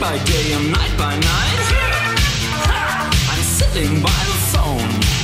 By day and night by night, I'm sitting by the phone.